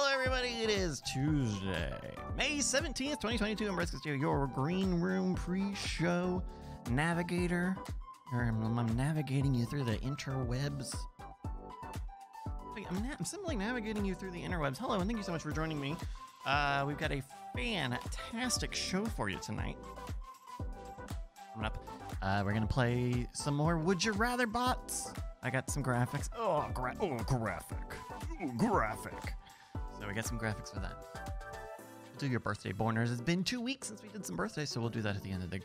Hello everybody, it is Tuesday, May 17th, 2022, and Bryce is your green room pre-show navigator. I'm navigating you through the interwebs. I'm simply navigating you through the interwebs. Hello, and thank you so much for joining me. We've got a fantastic show for you tonight. Coming up, we're going to play some more Would You Rather bots. I got some graphics. Oh, graphic. So we got some graphics for that. We'll do your birthday boners. It's been 2 weeks since we did some birthdays, so we'll do that at the end of the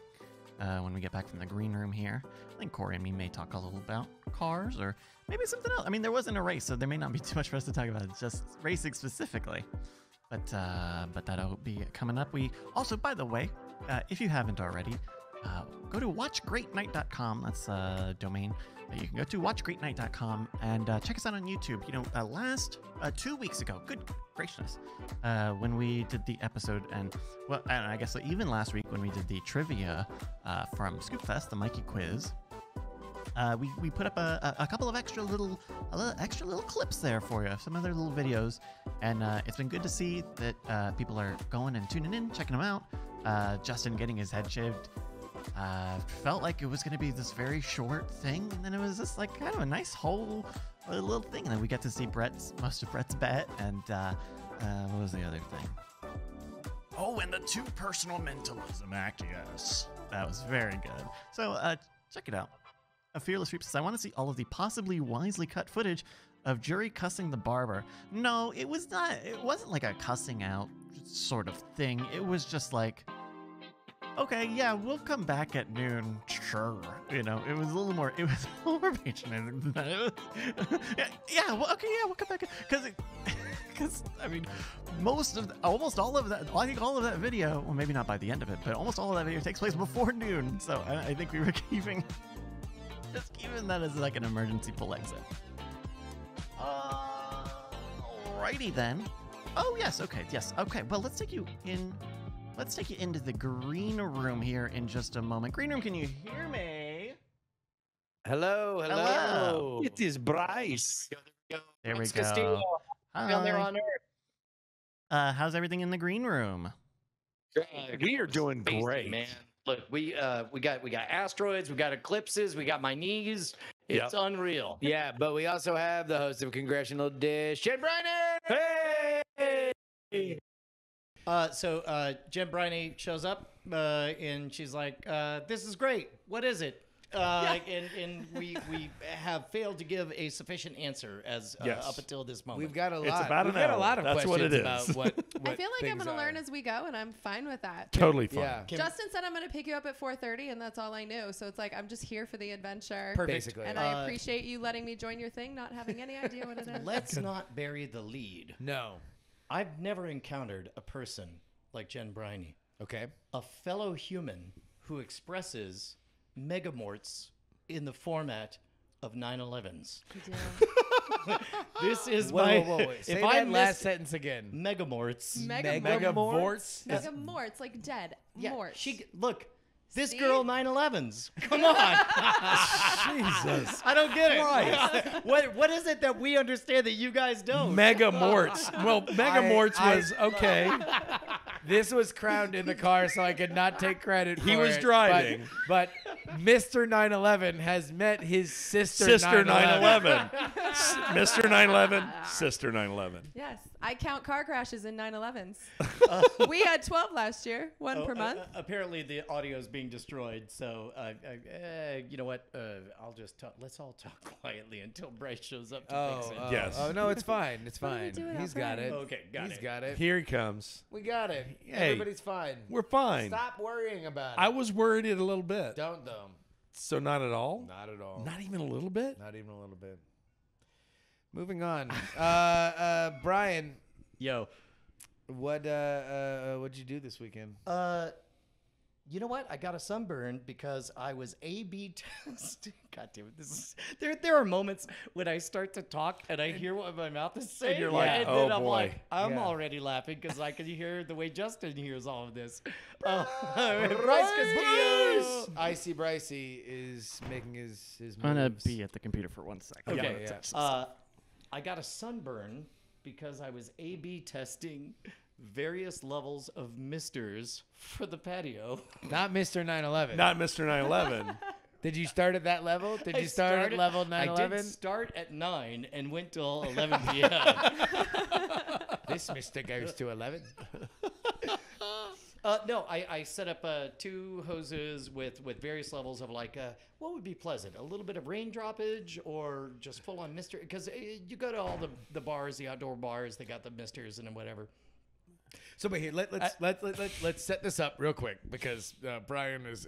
when we get back from the green room here. I think Cory and me may talk a little about cars or maybe something else. I mean, there wasn't a race, so there may not be too much for us to talk about. It's just racing specifically. But that'll be coming up. We also, by the way, if you haven't already, go to watchgreatnight.com. That's a domain that you can go to, watchgreatnight.com, and check us out on YouTube. You know, last 2 weeks ago, good graciousness, when we did the episode, and well, and I guess even last week when we did the trivia from ScoopFest, the Mikey quiz, we put up a couple of extra little clips there for you, some other little videos, and it's been good to see that people are going and tuning in, checking them out. Justin getting his head shaved. Felt like it was going to be this very short thing, and then it was just like kind of a nice whole little thing. And then we got to see most of Brett's bet, and what was the other thing? Oh, and the two personal mentalism act, yes. That was very good. So check it out. A Fearless Reap says, I want to see all of the possibly wisely cut footage of jury cussing the barber. No, it was not. It wasn't like a cussing out sort of thing. It was just like, okay, yeah, we'll come back at noon. Sure, you know, it was a little more. It was a little more patronizing than that. Yeah, well, okay, yeah, we'll come back because I mean, almost all of that. I think all of that video. Well, maybe not by the end of it, but almost all of that video takes place before noon. So I think we were keeping that as like an emergency pull exit. Alrighty then. Oh yes, okay, yes, okay. Well, let's take you in. Let's take you into the green room here in just a moment. Green room, can you hear me? Hello, hello. It is Bryce. There we go. Hi. Down there on Earth. How's everything in the green room? We are doing great, man. Look, we got asteroids, we got eclipses, we got my knees. It's unreal. Yeah, but we also have the host of Congressional Dish, Jen Briney. Hey. So Jen Briney shows up and she's like, this is great. What is it? Yeah. And we have failed to give a sufficient answer as up until this moment. We've got a lot. We've got a lot of questions about what I feel like I'm going to learn as we go, and I'm fine with that. Totally fine. Yeah. Justin said I'm going to pick you up at 4:30, and that's all I knew. So it's like I'm just here for the adventure. Perfect. Basically. And I appreciate you letting me join your thing, not having any idea what it is. Let's not bury the lead. No. I've never encountered a person like Jen Briney. Okay. A fellow human who expresses megamorts in the format of 9/11s. This is whoa. Say that last sentence again. Megamorts. Megamorts. Megamorts, like dead. Yeah. Morts. Look. This girl, 9/11s. Come on. Jesus. I don't get it. What is it that we understand that you guys don't? Megamorts. Well, Megamorts was okay. This was crowned in the car, so I could not take credit for it. He was driving. But Mr. 9/11 has met his sister 9/11. Mr. 9/11, sister 9/11. Yes. I count car crashes in 9/11s. We had 12 last year, one per month. Apparently, the audio is being destroyed. So, you know what? I'll just talk. Let's all talk quietly until Bryce shows up to fix it. Yes. Oh, no, it's fine. It's fine. He's got it. Okay, He's got it. Here he comes. We got it. Hey, everybody's fine. We're fine. Stop worrying about it. I was worried a little bit. Don't, though. So, not at all? Not at all. Not even a little bit? Not even a little bit. Moving on, Brian. Yo, what'd you do this weekend? You know what? I got a sunburn because I was A/B testing. God damn it! This is there are moments when I start to talk and I hear what my mouth is saying. And you're like, and then I'm already laughing because I can hear the way Justin hears all of this. Bryce. Icy Brycey is making his moves. I'm gonna be at the computer for 1 second. Okay. I got a sunburn because I was A/B testing various levels of misters for the patio. Not Mr. 9/11. Not Mr. 9/11. Did you start at that level? Did you start at level 9/11? I did start at 9 and went till 11 p.m. This Mr. goes to 11. No, I set up two hoses with various levels of like, what would be pleasant? A little bit of rain droppage or just full on mister? Because you go to all the bars, the outdoor bars, they got the misters and whatever. So, but here, let's set this up real quick because Brian is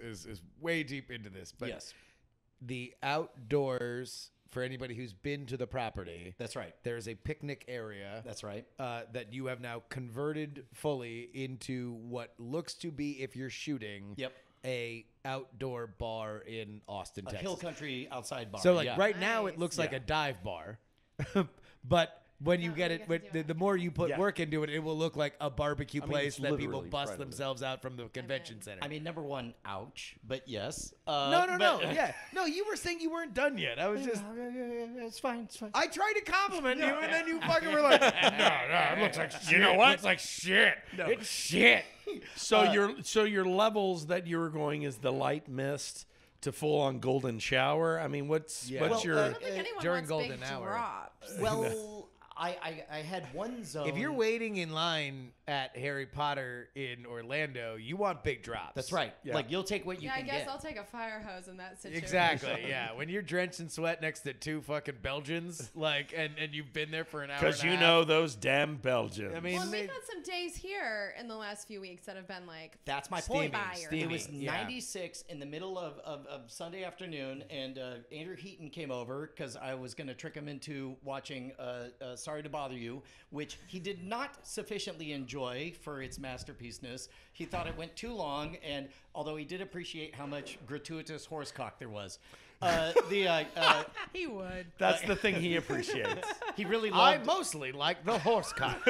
way deep into this. But yes, the outdoors, for anybody who's been to the property, that's right, there is a picnic area. That's right. That you have now converted fully into what looks to be, if you're shooting, yep, a outdoor bar in Austin, Texas. Hill Country outside bar. So, like, yeah, right nice. Now it looks like a dive bar, but when you get it, the more you put work into it, it will look like a barbecue place that people bust themselves out from the convention center. I mean, number one, ouch, but yes. No. Yeah. No, you were saying you weren't done yet. I was just. It's fine. It's fine. I tried to compliment you, and then you fucking were like, no, it looks like shit. You know what? It's like shit. No. It's shit. So your levels that you were going is the light mist to full on golden shower. I mean, what's your I don't think anyone during wants golden big hour? Drops. Well. I had one zone. If you're waiting in line at Harry Potter in Orlando, you want big drops. That's right. Yeah. Like, you'll take what you can get. Yeah, I guess I'll take a fire hose in that situation. Exactly, yeah. When you're drenched in sweat next to two fucking Belgians, like, and you've been there for an hour and a half. Because you know those damn Belgians. I mean, well, we've had some days here in the last few weeks that have been like, that's my point. It was 96 in the middle of Sunday afternoon, and Andrew Heaton came over because I was going to trick him into watching Sorry to Bother You, which he did not sufficiently enjoy for its masterpiece-ness. He thought it went too long, and although he did appreciate how much gratuitous horse cock there was. He would. That's the thing he appreciates. He really loved. I mostly like the horse cock.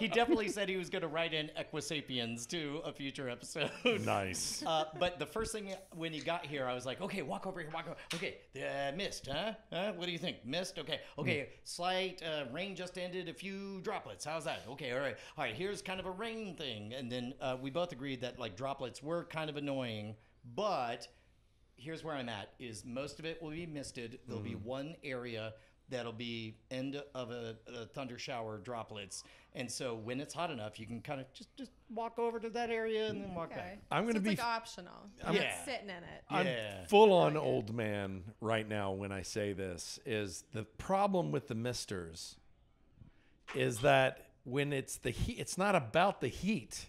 He definitely said he was going to write in Equi-Sapiens to a future episode. Nice. But the first thing when he got here, I was like, okay, walk over here, walk over. Okay, mist, huh? What do you think? Mist? Okay, slight rain just ended, a few droplets. How's that? Okay, all right, here's kind of a rain thing. And then we both agreed that like droplets were kind of annoying, but here's where I'm at is most of it will be misted. There'll be one area that'll be end of a thunder shower droplets. And so when it's hot enough, you can kind of just walk over to that area and then walk back. I'm going to be like optional. I'm not sitting in it. I'm full on old man right now when I say this is the problem with the misters is that when it's the heat, it's not about the heat.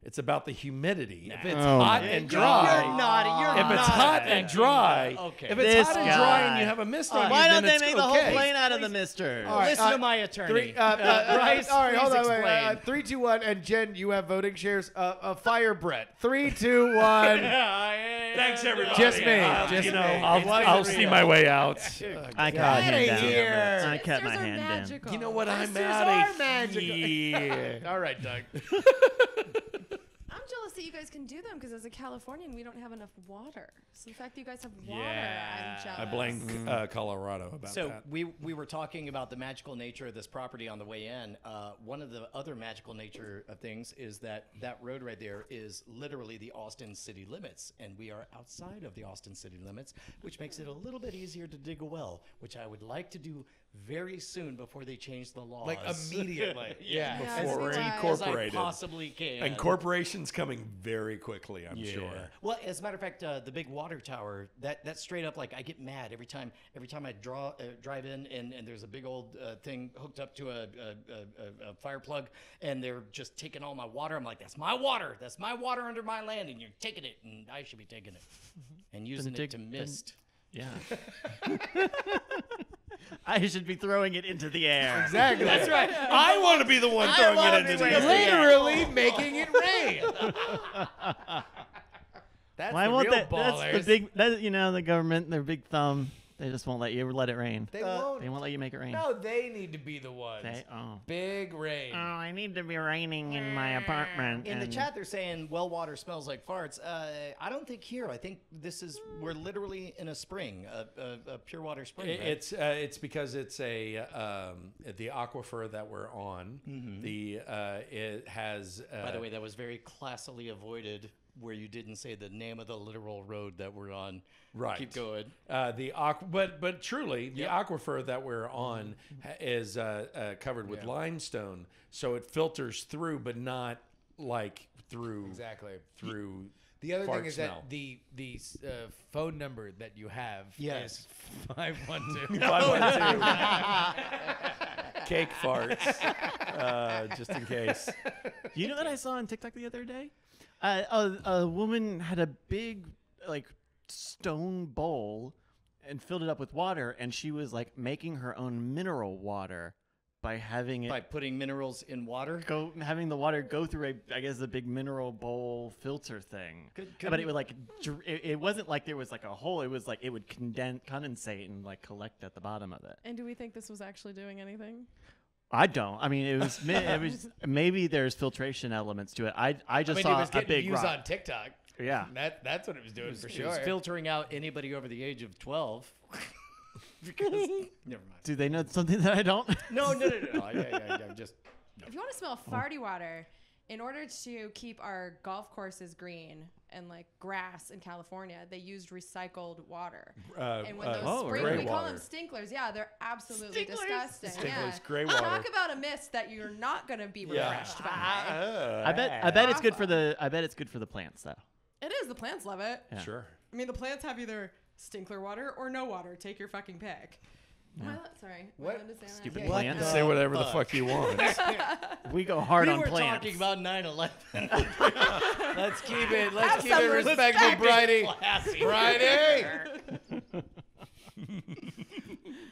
It's about the humidity. Nah. If it's hot and dry, you're naughty. You're if it's hot and dry, okay. If it's this hot and dry and you have a mist on, why don't they make the whole plane out of the mister? Right. Listen to my attorney. Bryce, all right, hold on. Wait, 3, 2, 1, and Jen, you have voting shares. Fire Brett. 3, 2, 1. Thanks everybody. Just me. I'll see my way out. I cut my hand down. I cut my hand down. You know what? I'm out of here. All right, Doug. I'm jealous that you guys can do them because as a Californian, we don't have enough water. So the fact that you guys have water, I'm jealous. I blame Colorado about that. So we were talking about the magical nature of this property on the way in. One of the other magical nature of things is that road right there is literally the Austin city limits. And we are outside of the Austin city limits, which makes it a little bit easier to dig a well, which I would like to do very soon before they change the laws. Like immediately. Before we're incorporated. As I possibly can. And corporations coming very quickly, I'm sure. Well, as a matter of fact, the big water tower, that's straight up like I get mad every time I drive in and there's a big old thing hooked up to a fire plug and they're just taking all my water. I'm like, that's my water under my land and you're taking it and I should be taking it and using it to mist. Yeah. I should be throwing it into the air. Exactly. That's right. I want to be the one throwing it into the air. Literally making it rain. That's the real ballers. That's the big, you know, the government, their big thumb. They just won't let you let it rain. They won't let you make it rain. No, they need to be the ones. Big rain. Oh, I need to be raining in my apartment. In the chat, they're saying well water smells like farts. I don't think here. I think this is we're literally in a spring, a pure water spring. Right? It's because it's a the aquifer that we're on. Mm-hmm. It has. By the way, that was very classily avoided. Where you didn't say the name of the literal road that we're on. Right. Keep going. But truly, the aquifer that we're on is covered with limestone, so it filters through, but not like through. Exactly. Through. The other thing is that the phone number that you have is 512. 512. Cake farts, just in case. You know what I saw on TikTok the other day? A woman had a big, like, stone bowl and filled it up with water, and she was, like, making her own mineral water by having it... By putting minerals in water? Having the water go through, I guess, the big mineral bowl filter thing. But it would, like, it wasn't like there was, like, a hole. It was, like, it would condensate and, like, collect at the bottom of it. And do we think this was actually doing anything? I don't. I mean, it was maybe there's filtration elements to it. I mean, saw it was getting a big views rock on TikTok. Yeah, that's what it was doing for sure. It was filtering out anybody over the age of 12. Because never mind. Do they know something that I don't? No. I'm just. No. If you want to smell farty water, in order to keep our golf courses green and like grass in California, they used recycled water. And when those we call them stinklers. Yeah, they're absolutely disgusting. Stinklers, yeah. Gray water. Talk about a mist that you're not going to be refreshed by. I bet it's good for the. I bet it's good for the plants though. It is. The plants love it. Yeah. Sure. I mean, the plants have either stinkler water or no water. Take your fucking pick. Yeah. Well, sorry. What? Stupid plants. Say whatever the fuck you want. We go hard on plants. We were talking about 9/11. Let's keep it. Let's keep it respectful, Briney.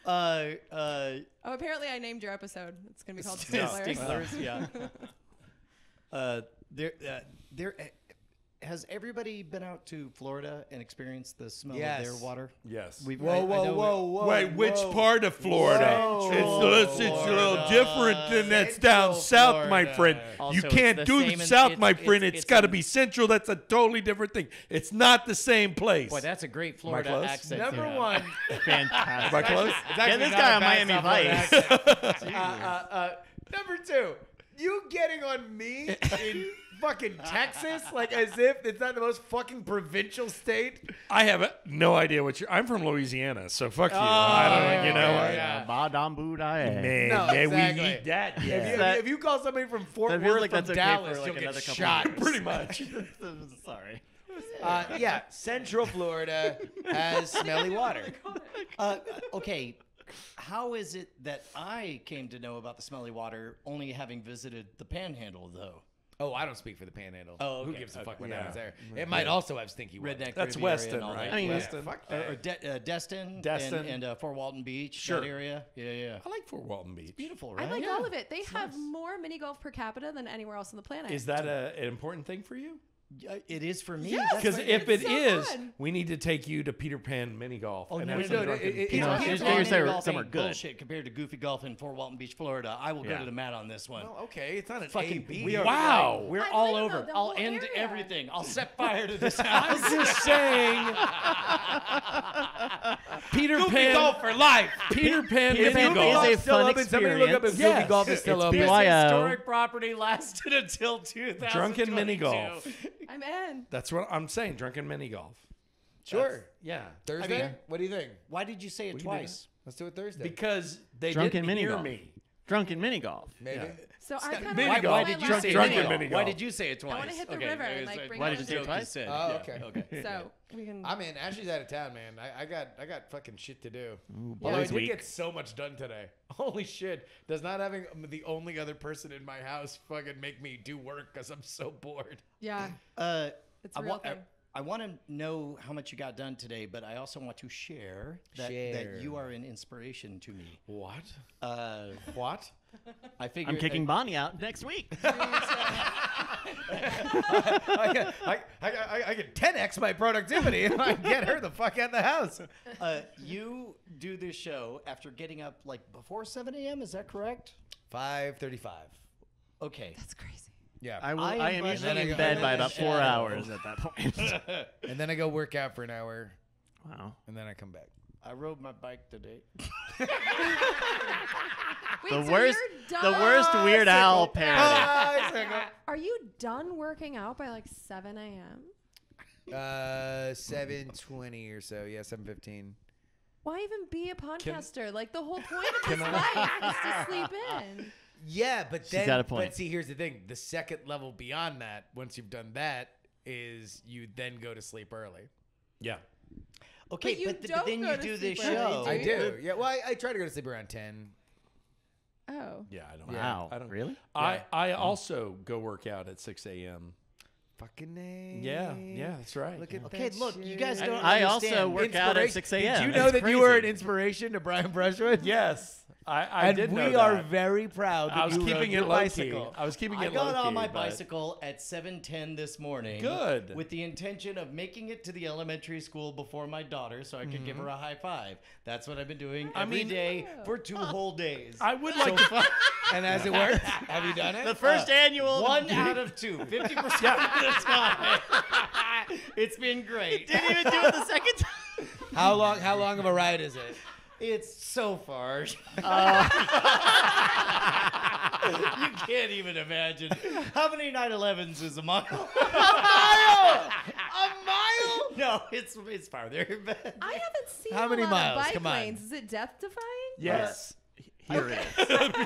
Briney. Oh, apparently I named your episode. It's gonna be called Stinklers. Yeah. Has everybody been out to Florida and experienced the smell of their water? Yes. Whoa. Wait, which part of Florida? It's a little different than that's down south, my friend. Also, you can't do the south, my friend. It's got to be central. That's a totally different thing. It's not the same place. Boy, that's a great Florida accent. Number one. Fantastic. Am I close? Get this guy on Miami Vice. Number two. You getting on me in fucking Texas? Like, as if it's not the most fucking provincial state? I have no idea what you're... I'm from Louisiana, so fuck you. I don't know. You know what? Exactly. We eat that. Yeah. If you call somebody from Fort Worth like from Dallas, you'll get shot. Pretty much. Sorry. Yeah, Central Florida has smelly water. Okay. How is it that I came to know about the smelly water only having visited the Panhandle, though? Oh, I don't speak for the Panhandle. Oh, okay. Who gives a fuck when I was there? It might also have stinky water. Redneck. That's Weston, right? I mean, Weston. Fuck that. Or Destin. And Fort Walton Beach. Sure. That area. Yeah. I like Fort Walton Beach. It's beautiful, right? I like all of it. They have more mini golf per capita than anywhere else on the planet. Is that an important thing for you? It is for me. Because if it is, we need to take you to Peter Pan mini golf. Oh, no, it's somewhere good. Bullshit compared to goofy golf in Fort Walton Beach, Florida. I will go to the mat on this one. Well, okay, it's not an fucking beach. Wow, we're all over. I'll end everything. I'll set fire to this house. I'm just saying. Peter Pan. Goofy golf for life. Peter Pan mini golf is a fun experience. Somebody look up if goofy golf is still open. This historic property lasted until 2000. Drunken mini golf. I'm in. That's what I'm saying. Drunken mini golf. Sure. Thursday. I mean, what do you think? Why did you say it twice? Let's do it Thursday. Because they didn't hear me. Drunken mini golf. Maybe. Yeah. So I kind of. Why did you say it? Why did you say it twice? I want to hit the river. And, like, why did you say it twice? Oh, okay. So we can. I'm in. Ashley's out of town, man. I got fucking shit to do. Although I did get so much done today. Holy shit! Does not having the only other person in my house fucking make me do work because I'm so bored? Yeah. It's a real thing. I want to know how much you got done today, but I also want to share that you are an inspiration to me. What? What? I figure I'm kicking Bonnie out next week. I can 10x my productivity if I get her the fuck out of the house. You do this show after getting up like before 7 a.m. Is that correct? 5:35. Okay. That's crazy. Yeah, I am usually in bed by about 4 hours at that point. And then I go work out for an hour. Wow. And then I come back. I rode my bike today. Wait, so the worst Weird Al parody. Are you done working out by like 7 a.m.? 7:20 or so. Yeah, 7:15. Why even be a podcaster? Like the whole point of this life is to sleep in. Yeah, but then, she's got a point. But see, here's the thing. The second level beyond that, once you've done that, is you then go to sleep early. Yeah. Okay, but then you do this show. I do. Yeah, well, I try to go to sleep around 10. Oh. Yeah, I don't. Wow. I don't really. I also go work out at 6 a.m. Fucking A. Yeah, yeah, that's right. Look at look, you guys don't understand. I also work out at 6 a.m. Did you know that's that crazy. You were an inspiration to Brian Brushwood? Yes. I did know that. And we are very proud that you rode your bicycle. I was keeping it low-key. I got on my bicycle at 7:10 this morning. Good. With the intention of making it to the elementary school before my daughter so I could give her a high five. That's what I've been doing every day for 2 whole days. I would like to... And as it works, have you done it? The first annual... 1 out of 2. 50%. It's been great. It didn't even do it the second time. How long of a ride is it? It's so far. You can't even imagine. How many 9/11s is a mile? A mile? No, it's farther. But I haven't seen how many miles? Bike Come on. Lanes. Is it death defying? Yes. Here it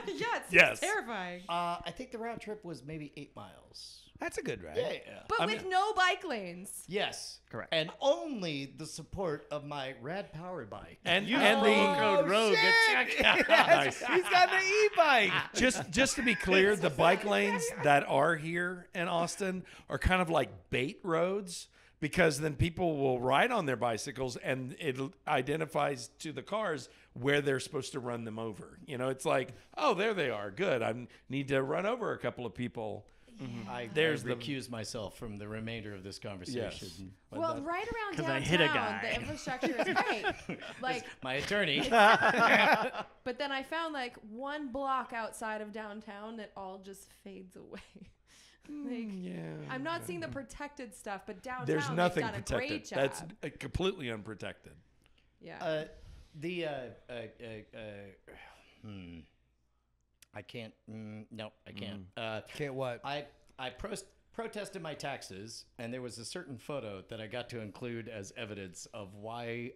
is. Yes. Terrifying. I think the round trip was maybe 8 miles. That's a good ride. Yeah. But with no bike lanes. Yes. Correct. And only the support of my rad power bike. And you and the road at checkout. Yes. Nice. He's got the e-bike. Just to be clear, the bike lanes that are here in Austin are kind of like bait roads, because then people will ride on their bicycles and it identifies to the cars where they're supposed to run them over. You know, it's like, oh, there they are. Good. I need to run over a couple of people. Yeah. I recuse myself from the remainder of this conversation. Yes. Well, right around downtown, I hit a guy. The infrastructure is great. Like my attorney. But then I found like one block outside of downtown that all just fades away. Like, yeah, I'm not seeing the protected stuff, but downtown there's nothing done protected. A great job. That's completely unprotected. Yeah. I can't. No, I can't. Can't what? I protested my taxes, and there was a certain photo that I got to include as evidence of why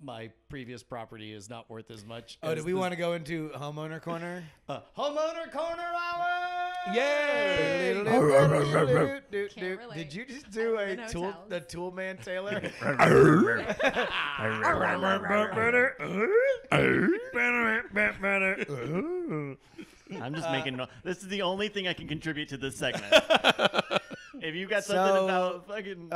my previous property is not worth as much. Oh, do we want to go into homeowner corner? Homeowner corner hour! Yay! Did you just do the Tool Man Taylor? I'm just making no. This is the only thing I can contribute to this segment. If you got something about fucking...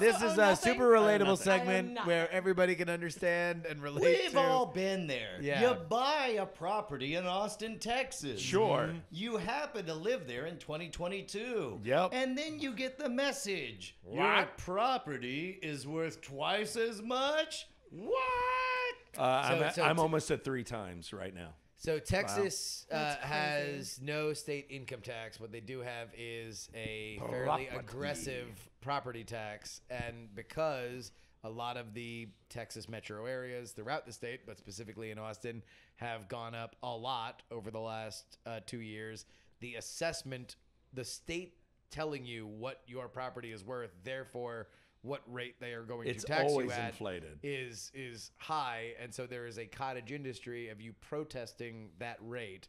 this is a super relatable segment where everybody can understand and relate We've all been there. Yeah. You buy a property in Austin, Texas. Sure. You happen to live there in 2022. Yep. And then you get the message. What? Your property is worth twice as much? What? I'm almost at 3 times right now. So Texas has no state income tax. What they do have is a fairly aggressive property tax. And because a lot of the Texas metro areas throughout the state, but specifically in Austin, have gone up a lot over the last 2 years, the assessment, the state telling you what your property is worth, therefore what rate they are going to tax you at inflated. Is high. And so there is a cottage industry of you protesting that rate.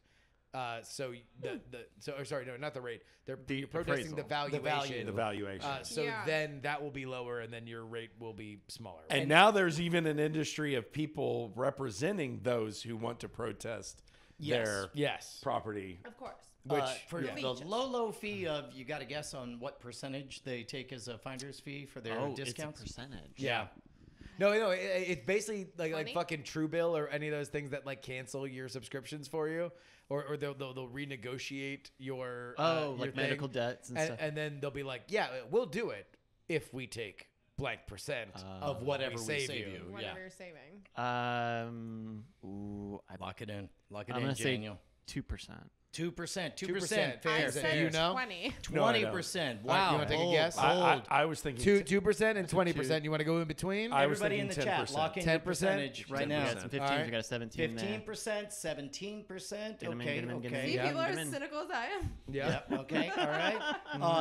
You're protesting the valuation. Then that will be lower, and then your rate will be smaller. Right? And now there's even an industry of people representing those who want to protest their property. Of course. Which for the low fee of, you got to guess on what percentage they take as a finder's fee for their discounts? It's a percentage. Yeah. No, it's basically like fucking Truebill or any of those things that like cancel your subscriptions for you, or they'll renegotiate your like your medical debts and stuff. And then they'll be like, yeah, we'll do it if we take blank percent of whatever we save you. Whatever you're saving. Lock it in. Lock it in, Daniel. I'm gonna say 2%. 2%. Fair. I said 20. 20%. Wow. You want to take a guess? I was thinking 2% and 20%. You want to go in between? Everybody in the 10%. Chat, lock in 10%. Percentage right now. 15. Right. You got a 17. 15%, 17%. Okay. See, people are as cynical as I am. Yep. Okay. All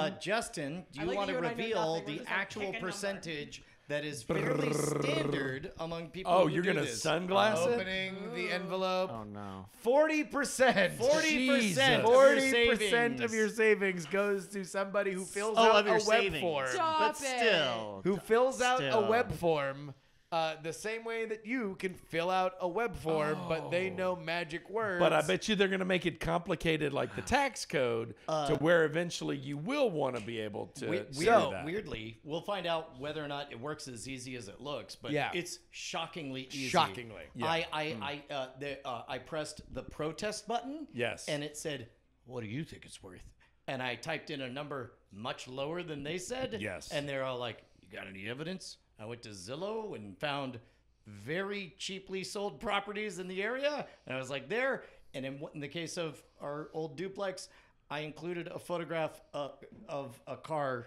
right. Justin, do you want to reveal the actual percentage? That is fairly standard among people. Oh, you're going to sunglass it? Opening the envelope. Oh, no. 40%. 40% of your savings goes to somebody who fills out a web form. But still. Who fills out a web form the same way that you can fill out a web form, but they know magic words. But I bet you they're going to make it complicated like the tax code to where eventually you will want to be able to do that. Weirdly, we'll find out whether or not it works as easy as it looks, but it's shockingly easy. Shockingly. Yeah. I pressed the protest button, and it said, what do you think it's worth? And I typed in a number much lower than they said, and they're all like, you got any evidence? I went to Zillow and found very cheaply sold properties in the area. And I was like, there. And in the case of our old duplex, I included a photograph of a car.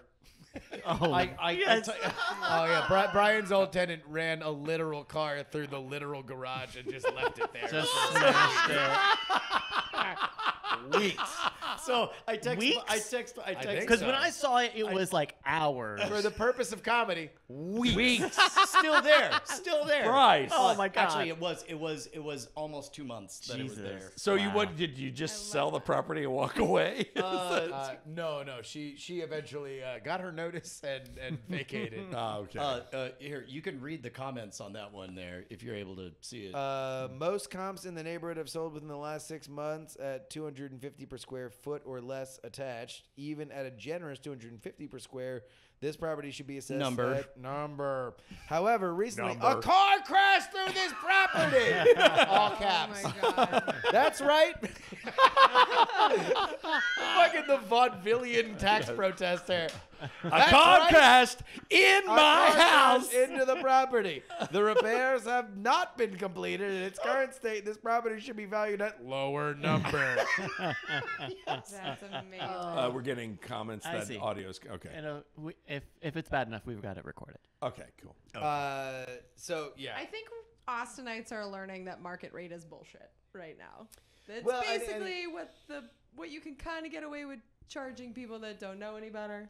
Brian's old tenant ran a literal car through the literal garage and just left it there. Just smashed it. So I text. I text. Because when I saw it, it was like hours. For the purpose of comedy, weeks. Still there. Bryce. Oh my God. Actually, it was almost 2 months that it was there. So did you just sell the property and walk away? No. She eventually got her notice and vacated. Okay. Here, you can read the comments on that one there if you're able to see it. Most comps in the neighborhood have sold within the last 6 months at 250 per square foot or less attached. Even at a generous 250 per square, this property should be assessed at number. However, recently a car crashed through this property. All caps. Oh my God. That's right. Fucking the vaudevillian tax protester. A car crashed into the property. The repairs have not been completed. In its current state, this property should be valued at lower number. That's amazing. We're getting comments that audio's okay. And, if it's bad enough, we've got it recorded. Okay, cool. Okay. I think Austinites are learning that market rate is bullshit right now. That's basically what you can kind of get away with charging people that don't know any better.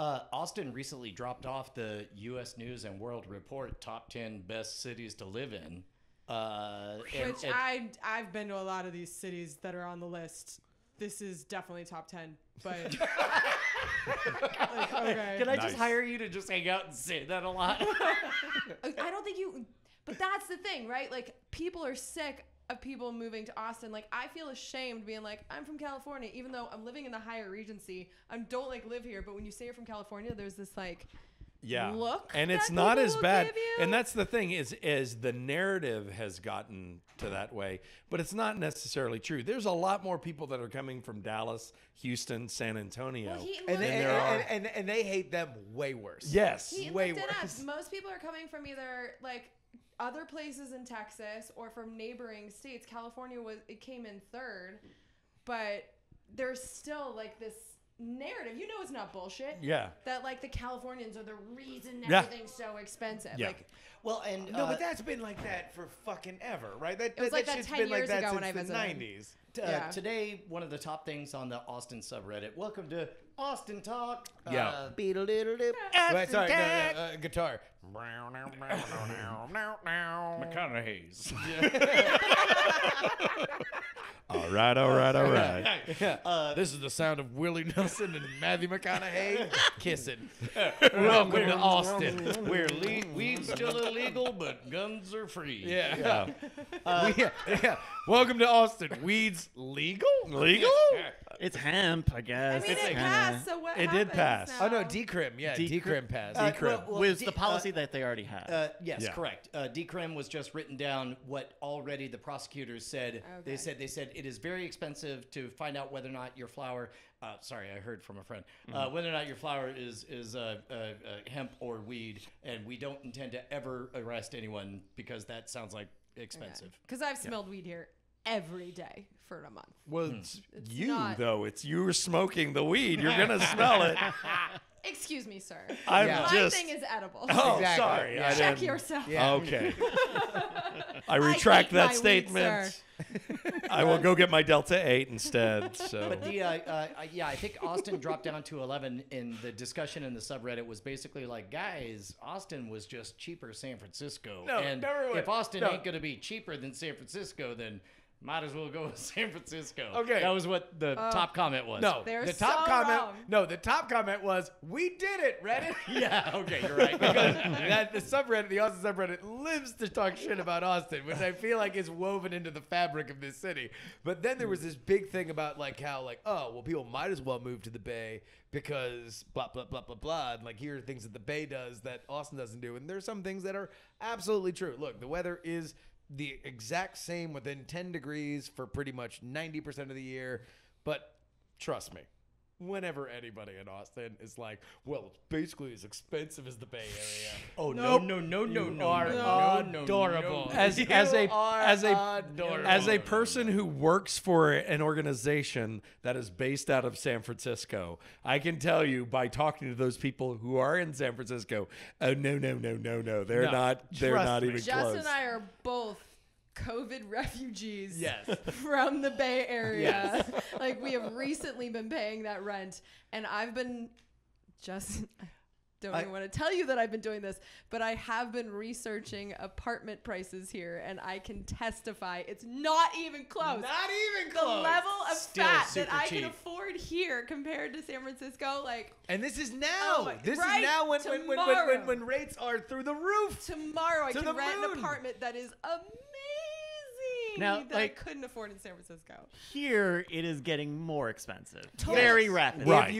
Austin recently dropped off the U.S. News and World Report top 10 best cities to live in. I've been to a lot of these cities that are on the list. This is definitely top 10, but... Can I just hire you to just hang out and say that a lot? I don't think you... But that's the thing, right? Like, people are sick of people moving to Austin. Like, I feel ashamed being like, I'm from California, even though I'm living in the higher Regency. I don't, like, live here. But when you say you're from California, there's this, like... Yeah. Look, and it's not as bad. And that's the thing is the narrative has gotten to that way, but it's not necessarily true. There's a lot more people that are coming from Dallas, Houston, San Antonio, and they hate them way worse. Yes, way worse. Most people are coming from either like other places in Texas or from neighboring states. California came in third, but there's still like this narrative, you know, it's not bullshit. Yeah, that like the Californians are the reason everything's so expensive. Yeah. Like, well, and no, but that's been like that for fucking ever, right? That shit's been like that 10 years ago when I visited. '90s. Yeah. Today, one of the top things on the Austin subreddit. Welcome to Austin Talk. Yeah. Guitar. McConaughey's. All right, all right, all right. This is the sound of Willie Nelson and Matthew McConaughey kissing. Welcome to Austin, where weed's still illegal, but guns are free. Yeah. Welcome to Austin. Weed's legal? Legal? It's hemp, I guess. I mean, it passed, so what happened? It did pass. Now? Oh, no, decrim. Yeah, decrim passed. Was the policy that they already had. Yes, correct. Decrim was just written down what already the prosecutors said. Okay. They said it is very expensive to find out whether or not your flower, sorry, I heard from a friend, whether or not your flower is hemp or weed, and we don't intend to ever arrest anyone because that sounds like expensive. Because I've smelled weed here every day for a month. Well, it's though. It's you're smoking the weed. You're going to smell it. Excuse me, sir. My thing is edible. Oh, exactly. Sorry. Yeah. Check yourself. Yeah. Okay. I retract that statement. Weed, I will go get my Delta 8 instead. So. But the, I think Austin dropped down to 11 in the discussion in the subreddit was basically like, guys, Austin was just cheaper San Francisco. No, and if Austin ain't going to be cheaper than San Francisco, then might as well go with San Francisco. Okay. That was what the top comment was. No, the top comment. Wrong. No, the top comment was, we did it, Reddit. Yeah, okay, you're right. Because the subreddit, the Austin subreddit, lives to talk shit about Austin, which I feel like is woven into the fabric of this city. But then there was this big thing about like how like, oh, well, people might as well move to the Bay because blah, blah, blah, blah, blah. And like here are things that the Bay does that Austin doesn't do. And there's some things that are absolutely true. Look, the weather is the exact same within 10 degrees for pretty much 90% of the year. But trust me, whenever anybody in Austin is like, well, it's basically as expensive as the Bay Area. Oh, nope. No, adorable. As a person who works for an organization that is based out of San Francisco, I can tell you by talking to those people who are in San Francisco, oh no. They're not even close. Jess and I are both COVID refugees from the Bay Area. Yes. Like we have recently been paying that rent, and I've been I don't even want to tell you that I've been doing this, but I have been researching apartment prices here, and I can testify it's not even close. Not even close. The level of fat that I can afford here compared to San Francisco, like. And this is now. Oh, this is now when rates are through the roof. Tomorrow I can rent an apartment that is amazing. Now, that like, I couldn't afford in San Francisco. Here, it is getting more expensive. Totally. Very rapidly. Right. If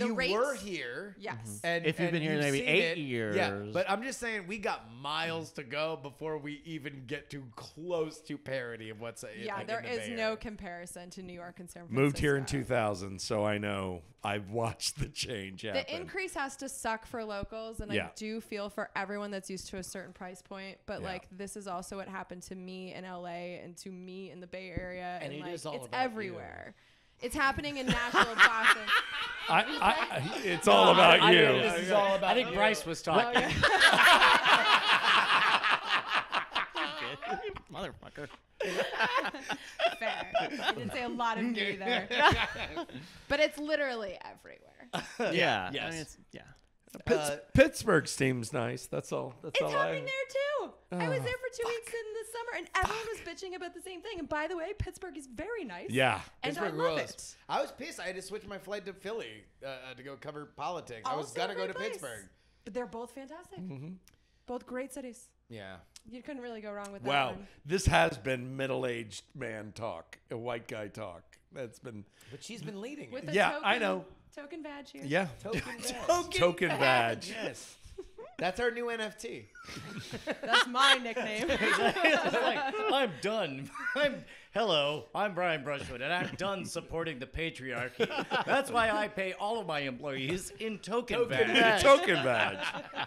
you were here, and if you've been here maybe 8 years. Yeah, but I'm just saying we got miles to go before we even get too close to parity of what's there is no comparison to New York and San Francisco. Moved here in 2000, so I know I've watched the change happen. The increase has to suck for locals, and I do feel for everyone that's used to a certain price point, but like this is also what happened to me in LA. And to me in the Bay Area, and like, it's everywhere. You. It's happening in Nashville, Boston. It's all about you. This is all about. I think Bryce was talking. Motherfucker. Fair. I didn't say a lot of me there. But it's literally everywhere. Yeah. Yes. I mean, it's, yeah. Pittsburgh seems nice. That's all. It's happening there too. I was there for 2 weeks in the summer, and everyone was bitching about the same thing. And by the way, Pittsburgh is very nice. Yeah, and Pittsburgh rules. I was pissed. I had to switch my flight to Philly to go cover politics. I was gonna go to Pittsburgh, but they're both fantastic. Mm-hmm. Both great cities. Yeah, you couldn't really go wrong with that. Wow, this has been middle-aged man talk, a white guy talk. That's been. But she's been leading. With it. Yeah, I know. Token badge here. Yeah. Token badge. Yes. That's our new NFT. That's my nickname. It's like, I'm done. Hello, I'm Brian Brushwood, and I'm done supporting the patriarchy. That's why I pay all of my employees in token badge. Token badge.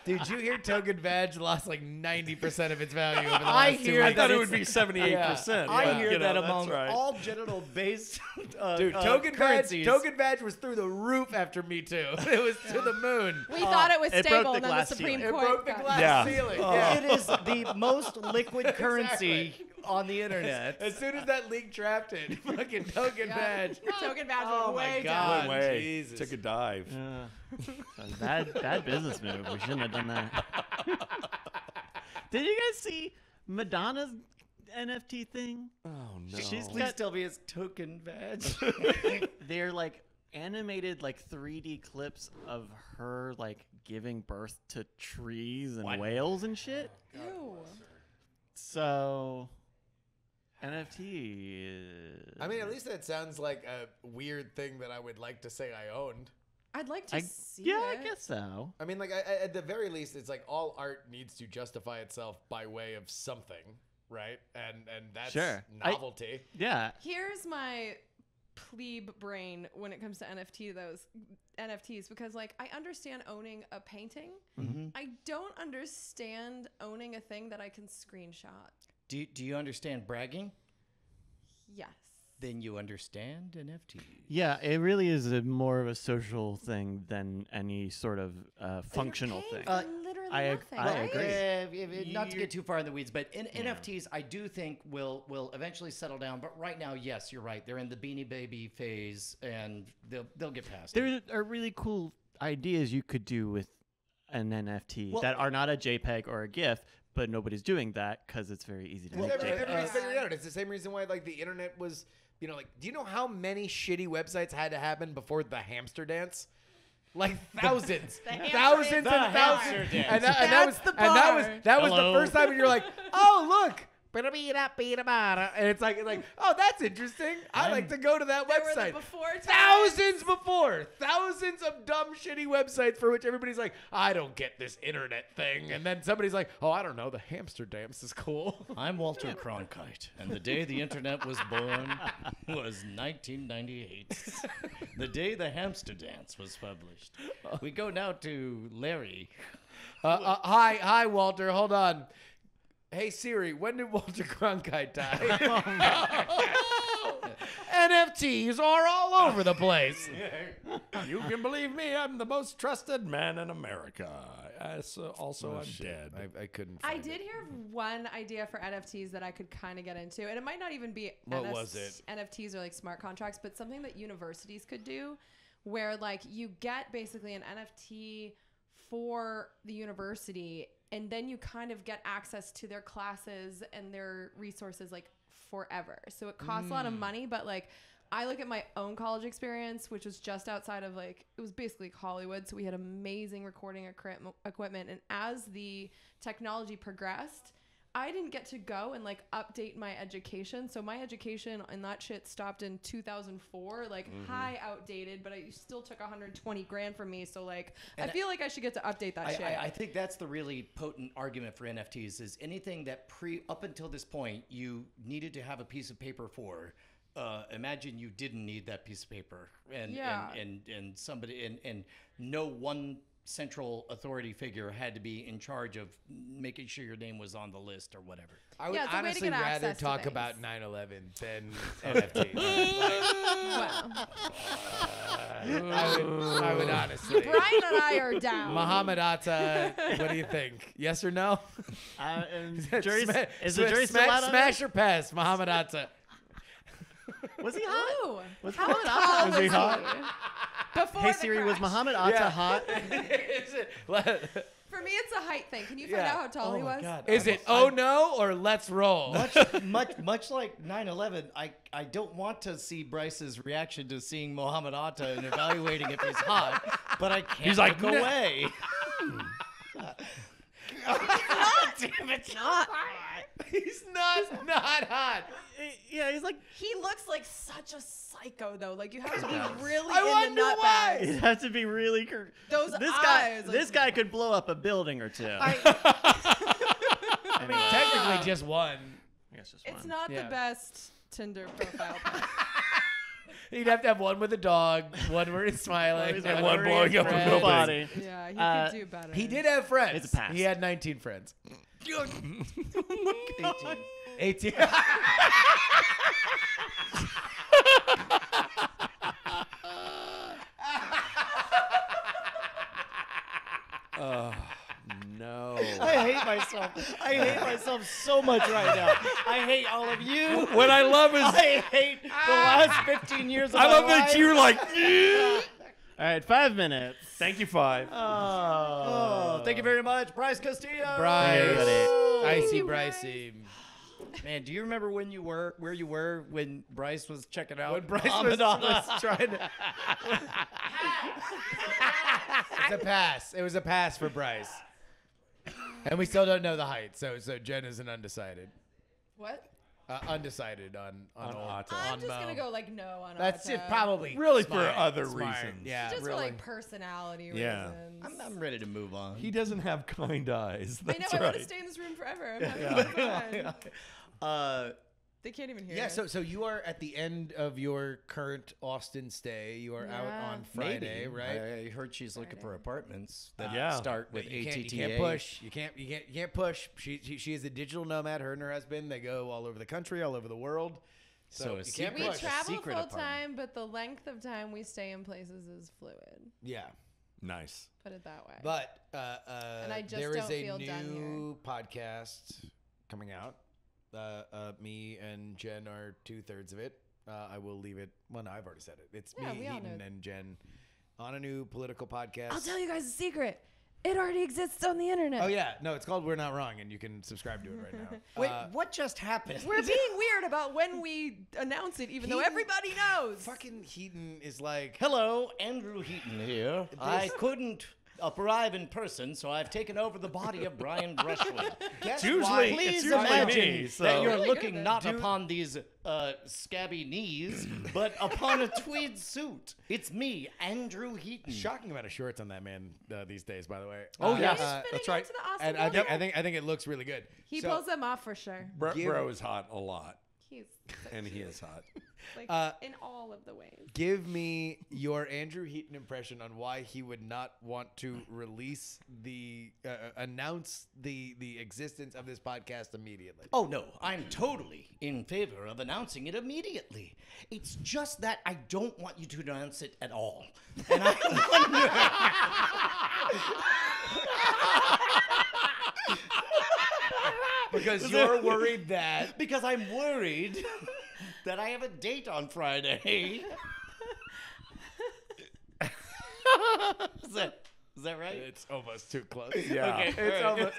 Did you hear token badge lost like 90% of its value over the last 2 weeks? I thought it would be 78%. I hear that among all genital-based currencies. Token badge was through the roof after Me Too. It was to the moon. We thought it was stable, and then the Supreme Court. It broke the glass ceiling. Yeah. It is the most liquid currency on the internet. As soon as that leak trapped it, fucking token badge. Token badge went way down. Jesus. Took a dive. Bad business move. We shouldn't have done that. Did you guys see Madonna's NFT thing? Oh no! She's got tell me his token badge. They're like animated, like 3D clips of her like giving birth to trees and whales and shit. Oh, ew. So. NFT. I mean, at least that sounds like a weird thing that I would like to say I owned. I'd like to see it. Yeah, I guess so. I mean, like at the very least, it's like all art needs to justify itself by way of something, right? And that's novelty. Yeah. Here's my plebe brain when it comes to NFTs because like I understand owning a painting. Mm-hmm. I don't understand owning a thing that I can screenshot. Do you understand bragging? Yes. Then you understand NFT. Yeah, it really is more of a social thing than any sort of functional thing. Literally nothing. I agree. Not to get too far in the weeds, but NFTs, I do think will eventually settle down. But right now, yes, you're right. They're in the Beanie Baby phase, and they'll get past it. There are really cool ideas you could do with an NFT that are not a JPEG or a GIF. But nobody's doing that because it's very easy to make. Everybody's figured it out. It's the same reason why, like, the internet was, you know, like, do you know how many shitty websites had to happen before the hamster dance? Like thousands, thousands and thousands. And that was the first time when you're like, oh look. And it's like, oh, that's interesting. I like to go to that website. Thousands of dumb, shitty websites for which everybody's like, I don't get this internet thing. And then somebody's like, oh, I don't know. The hamster dance is cool. I'm Walter Cronkite. And the day the internet was born was 1998. The day the hamster dance was published. We go now to Larry. Hi, Walter. Hold on. Hey Siri, when did Walter Cronkite die? Oh, NFTs are all over the place. You can believe me, I'm the most trusted man in America. I'm dead. I couldn't find it. I did hear one idea for NFTs that I could kind of get into, and it might not even be NFTs or like smart contracts, but something that universities could do where like you get basically an NFT for the university and then you kind of get access to their classes and their resources like forever. So it costs a lot of money, but like I look at my own college experience, which was just outside of like, it was basically Hollywood. So we had amazing recording equipment. And as the technology progressed, I didn't get to go and like update my education. So my education and that shit stopped in 2004, like high outdated, but it still took 120 grand from me. So like, and I feel like I should get to update that shit. I think that's the really potent argument for NFTs is anything that up until this point, you needed to have a piece of paper for, imagine you didn't need that piece of paper and somebody and no one central authority figure had to be in charge of making sure your name was on the list or whatever. I would honestly rather talk about 9/11 than NFTs. I would honestly. Brian and I are down. Muhammad Atta, what do you think? Yes or no? Smash or pass, Muhammad Atta. Was he hot? Was he hot? Before hey Siri, was Muhammad Atta hot? For me, it's a height thing. Can you find out how tall he was? God. Is it oh no or let's roll? Much like 9/11, I don't want to see Bryce's reaction to seeing Muhammad Atta and evaluating if he's hot, but I can't look away. Damn it, not hot. He's not hot. Yeah, he's like he looks like such a psycho though. Like you have to be really. I wonder why. You have to be really. This guy could blow up a building or two. I mean, technically just one. I guess just one. It's not the best Tinder profile. He'd have to have one with a dog, one where he's smiling, and one blowing up a building. Yeah, he could do better. He did have friends. It's a pass. He had 19 friends. Oh my God. 18. No. I hate myself. I hate myself so much right now. I hate all of you. What I love is I hate the last 15 years of my life. I love that you're like all right, 5 minutes. Thank you, 5. Oh, thank you very much, Bryce Castillo. Bryce. Hey, Brycey. Man, do you remember when you were where you were when Bryce was checking out? When Bryce was trying to It's a pass. It was a pass for Bryce. And we still don't know the height, so Jen is an undecided. What? Undecided on Otto. I'm just gonna go like no on Otto. That's it, probably. Really smart, for other reasons. Yeah, just really. For like personality reasons. I'm ready to move on. He doesn't have kind eyes. That's I know. I want to stay in this room forever. I'm having fun. They can't even hear. Yeah. So you are at the end of your current Austin stay. You are out on Friday, right? I heard she's looking for apartments that start with ATTA. You can't push. You can't push. She is a digital nomad. Her and her husband, they go all over the country, all over the world. So you can't push. We travel full time, but the length of time we stay in places is fluid. Yeah. Nice. Put it that way. But and I just there is a new podcast coming out. Me and Jen are 2/3 of it. I will leave it. Well, no, I've already said it. It's me, Heaton, and Jen on a new political podcast. I'll tell you guys a secret. It already exists on the internet. Oh, yeah. No, it's called We're Not Wrong, and you can subscribe to it right now. Wait, what just happened? We're being weird about when we announce it, even though everybody knows. Fucking Heaton is like, hello, Andrew Heaton here. I couldn't arrive in person, so I've taken over the body of Brian Brushwood. Please imagine that you're really looking not upon these scabby knees, but upon a tweed suit. It's me, Andrew Heaton. Shocking amount of shorts on that man these days, by the way. Oh yes, that's right. And I think it looks really good. He pulls them off for sure. Bro is hot a lot. He's and he is hot. Like in all of the ways. Give me your Andrew Heaton impression on why he would not want to release the announce the existence of this podcast immediately. Oh no, I'm totally in favor of announcing it immediately. It's just that I don't want you to announce it at all. And I wonder because you're worried that... Because I'm worried that I have a date on Friday. Is that right? It's almost too close. Yeah. Okay.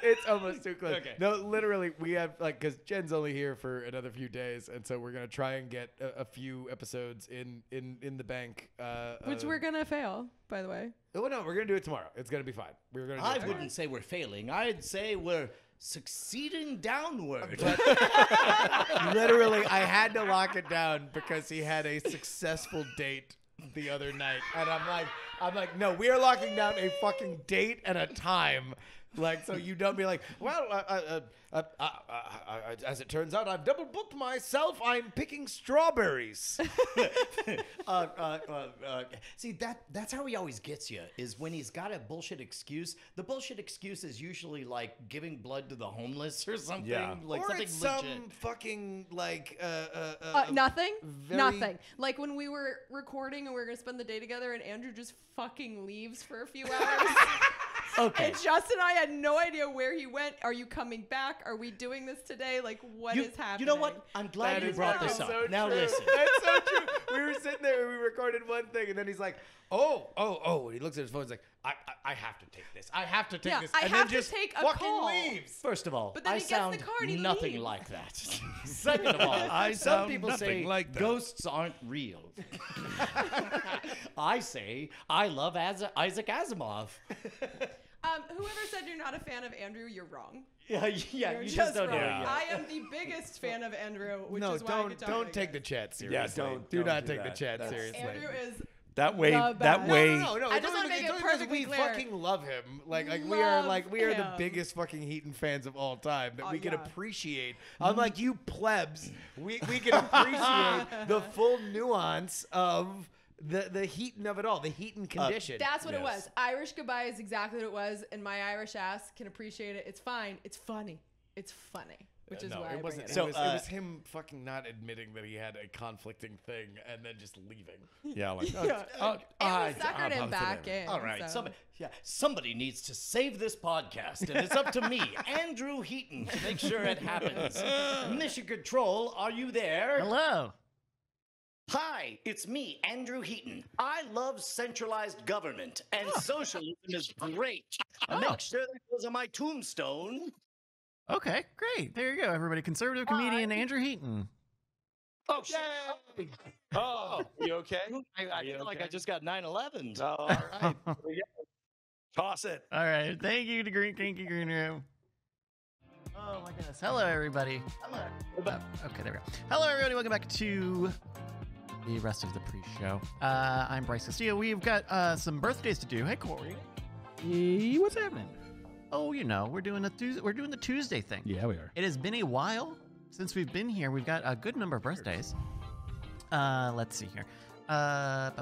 It's almost too close. Okay. No, literally, we have, like, because Jen's only here for another few days, and so we're going to try and get a few episodes in the bank. Which we're going to fail, by the way. Oh, no, we're going to do it tomorrow. It's going to be fine. We're gonna do I wouldn't say we're failing. I'd say we're... succeeding downward. Literally, I had to lock it down because he had a successful date the other night, and I'm like, no, we are locking down a fucking date and a time, like, so you don't be like, well, as it turns out, I've double booked myself. I'm picking strawberries. See, that's how he always gets you, is when he's got a bullshit excuse. The bullshit excuse is usually like giving blood to the homeless or something, like or something legit. Some fucking like nothing. Like when we were recording and we were gonna spend the day together, and Andrew just fucking leaves for a few hours. Okay. And Justin and I had no idea where he went. Are you coming back? Are we doing this today? Like, what is happening? You know what? I'm glad you brought this up. So now listen. That's so true. We were sitting there and we recorded one thing, and then he's like, oh. And he looks at his phone. He's like, I have to take this. I have to take this. I and have then just to take a fucking call. Leaves. First of all, but then I sound nothing leaves. Like that. Second of all, I some people say like ghosts aren't real. I say I love Isaac Asimov. Whoever said you're not a fan of Andrew, you're wrong. Yeah, you're just don't wrong. Know. Yeah. I am the biggest fan of Andrew, which is why don't take the chat seriously. Yeah, do not take the chat seriously. Andrew is. No. I just want to make it perfectly clear. We fucking love him. We are the biggest fucking Heaton fans of all time that we can appreciate. Unlike you plebs, we can appreciate the full nuance of the Heaton of it all, the Heaton condition. That's what it was. Irish goodbye is exactly what it was, and my Irish ass can appreciate it. It's fine. It's funny. It's funny. Which is why it wasn't. So it was him fucking not admitting that he had a conflicting thing and then just leaving. Yeah, like I suckered him back in. All right, somebody needs to save this podcast, and it's up to me, Andrew Heaton, to make sure it happens. Michigan Troll, are you there? Hello. Hi, it's me, Andrew Heaton. I love centralized government, and socialism is great. Make sure that goes on my tombstone. Okay, great. There you go, everybody. Conservative comedian Andrew Heaton. Oh, shit. Yay. Oh, you okay? I feel okay? Like I just got 9/11. Oh, all right. Toss it. All right. Thank you to Green Room. Oh, my goodness. Hello, everybody. Hello. Okay, there we go. Hello, everybody. Welcome back to the rest of the pre-show. I'm Bryce Castillo. We've got some birthdays to do. Hey, Cory. Hey, what's happening? Oh, you know, we're doing the Tuesday thing. Yeah, we are. It has been a while since we've been here. We've got a good number of birthdays. Let's see here. Dan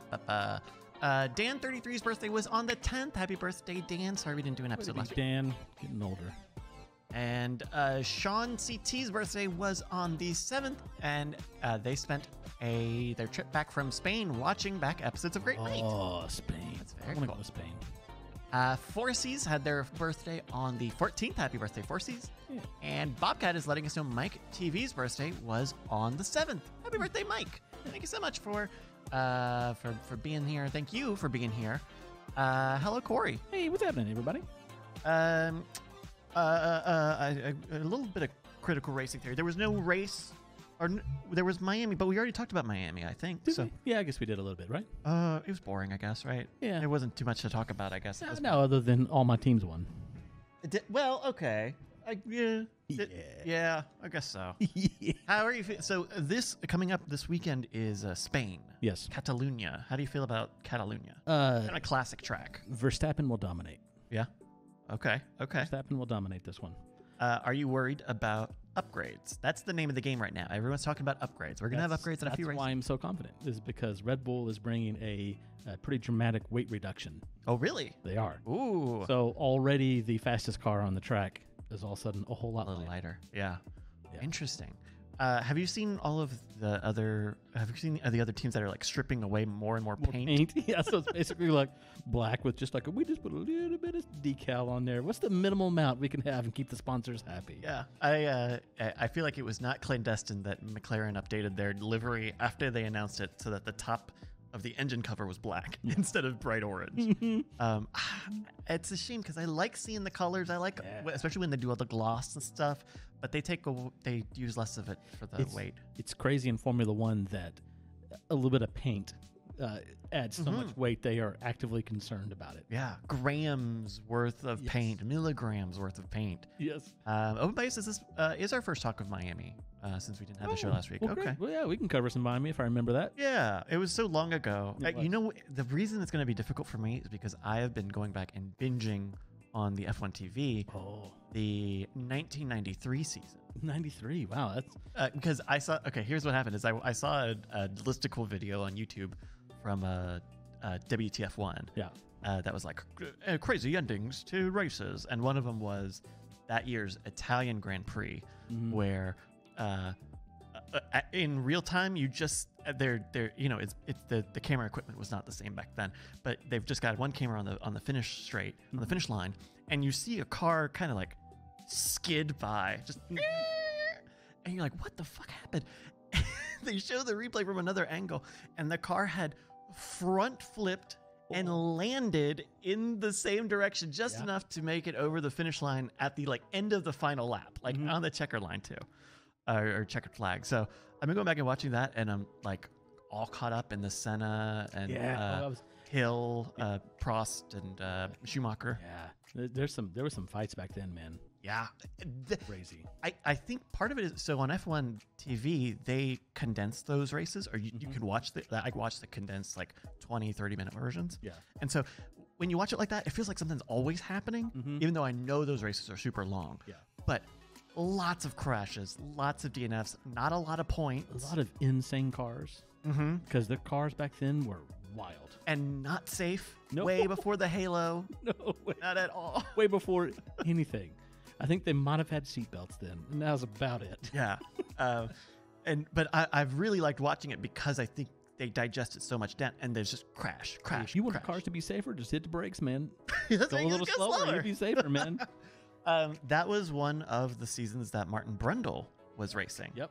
33's birthday was on the 10th. Happy birthday, Dan. Sorry we didn't do an episode last week. Dan, getting older. And Sean CT's birthday was on the 7th, and they spent their trip back from Spain watching back episodes of Great Night. Oh, Spain. That's very cool. I want to go to Spain. Forces had their birthday on the 14th. Happy birthday, Forces. Yeah. And Bobcat is letting us know Mike TV's birthday was on the 7th. Happy birthday, Mike. Thank you so much for being here. Thank you for being here. Hello, Cory. Hey, what's happening, everybody? A little bit of critical racing theory. There was no race, or there was Miami, but we already talked about Miami, I think. Did so we? Yeah, I guess we did a little bit, right? It was boring, I guess, right? Yeah, there wasn't too much to talk about, I guess. No, other than all my teams won. Well, okay, yeah, I guess so. Yeah. How are you? So this coming up this weekend is Spain. Yes, Catalonia. How do you feel about Catalonia? Kind of classic track. Verstappen will dominate. Yeah. Okay. Okay. Verstappen will dominate this one. Are you worried about upgrades? That's the name of the game right now. Everyone's talking about upgrades. We're going to have upgrades in a few races. That's why I'm so confident, is because Red Bull is bringing a pretty dramatic weight reduction. Oh, really? They are. Ooh. So already the fastest car on the track is all of a sudden a whole lot lighter. Yeah. Yeah. Interesting. Have you seen all of the other? Have you seen the other teams that are like stripping away more and more paint? Yeah, so it's basically like black with just like we just put a little bit of decal on there. What's the minimal amount we can have and keep the sponsors happy? Yeah, I feel like it was not clandestine that McLaren updated their livery after they announced it so that the top of the engine cover was black instead of bright orange. It's a shame because I like seeing the colors. I like, especially when they do all the gloss and stuff. But they use less of it for the weight. It's crazy in Formula One that a little bit of paint adds so much weight. They are actively concerned about it. Yeah, grams worth of paint, milligrams worth of paint. Yes. Open Bias says this is our first talk of Miami. Since we didn't have the show last week. Well, okay. Great. Well, yeah, we can cover some Miami if I remember that. Yeah, it was so long ago. You know, the reason it's going to be difficult for me is because I have been going back and binging on the F1 TV the 1993 season. 93, wow. That's because I saw, okay, here's what happened is I saw a listicle video on YouTube from WTF1. Yeah. That was like, crazy endings to races. And one of them was that year's Italian Grand Prix where... in real time, you just you know, it's the camera equipment was not the same back then, but they've just got one camera on the finish straight on the finish line, and you see a car kind of like skid by, just and you're like, what the fuck happened? They show the replay from another angle, and the car had front flipped and landed in the same direction just enough to make it over the finish line at the like end of the final lap, like on the checker line too. Or checkered flag. So I've been going back and watching that, and I'm like all caught up in the Senna and Hill, Prost, and Schumacher. Yeah, there were some fights back then, man. Yeah, crazy. I think part of it is so on F1 TV they condense those races, or you can watch the condensed like 20-30 minute versions. Yeah, and so when you watch it like that, it feels like something's always happening, even though I know those races are super long. Yeah, but lots of crashes, lots of DNFs, not a lot of points. A lot of insane cars. Because the cars back then were wild. And not safe. No. Way before the Halo. No way. Not at all. Way before anything. I think they might have had seatbelts then. And that was about it. Yeah. But I've really liked watching it because I think they digest it so much down, and there's just crash, crash, if you want the cars to be safer, just hit the brakes, man. Go a little slower. You'll be safer, man. That was one of the seasons that Martin Brundle was racing. Yep.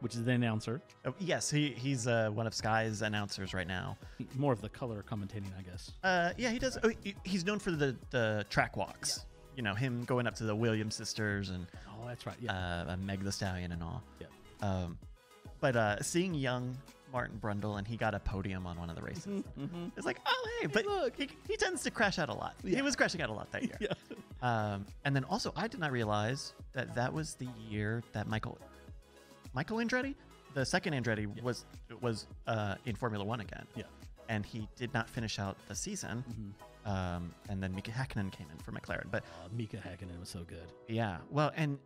Which is the announcer. Yes, he's one of Sky's announcers right now. More of the color commentating, I guess. Yeah, he does. Oh, he's known for the track walks. Yeah. you know, him going up to the Williams sisters and that's right, yeah, Meg the Stallion and all. Yeah. But seeing young Martin Brundle, and he got a podium on one of the races. Mm-hmm. It's like, oh, hey, but look, he tends to crash out a lot. Yeah. He was crashing out a lot that year. Yeah. And then also, I did not realize that that was the year that Michael Andretti, the second Andretti, yeah, was in Formula One again. Yeah. And he did not finish out the season. Mm-hmm. And then Mika Hakkinen came in for McLaren. But Mika Hakkinen was so good. Yeah. Well, and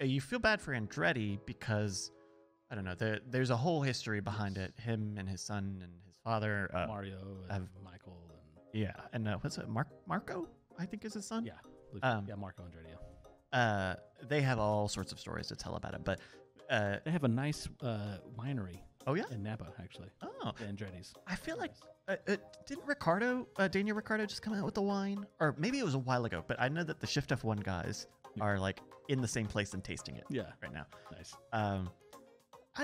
you feel bad for Andretti because, I don't know, there's a whole history behind it. Him and his son and his father, Mario and Michael, and yeah, and what's it, Marco? I think is his son. Yeah, Marco Andretti. Yeah. They have all sorts of stories to tell about it, but they have a nice winery. Oh yeah, in Napa actually. Oh, the Andretti's. I feel like didn't Daniel Ricciardo just come out with the wine, or maybe it was a while ago? But I know that the Shift F1 guys are like in the same place and tasting it. Yeah, right now. Nice. I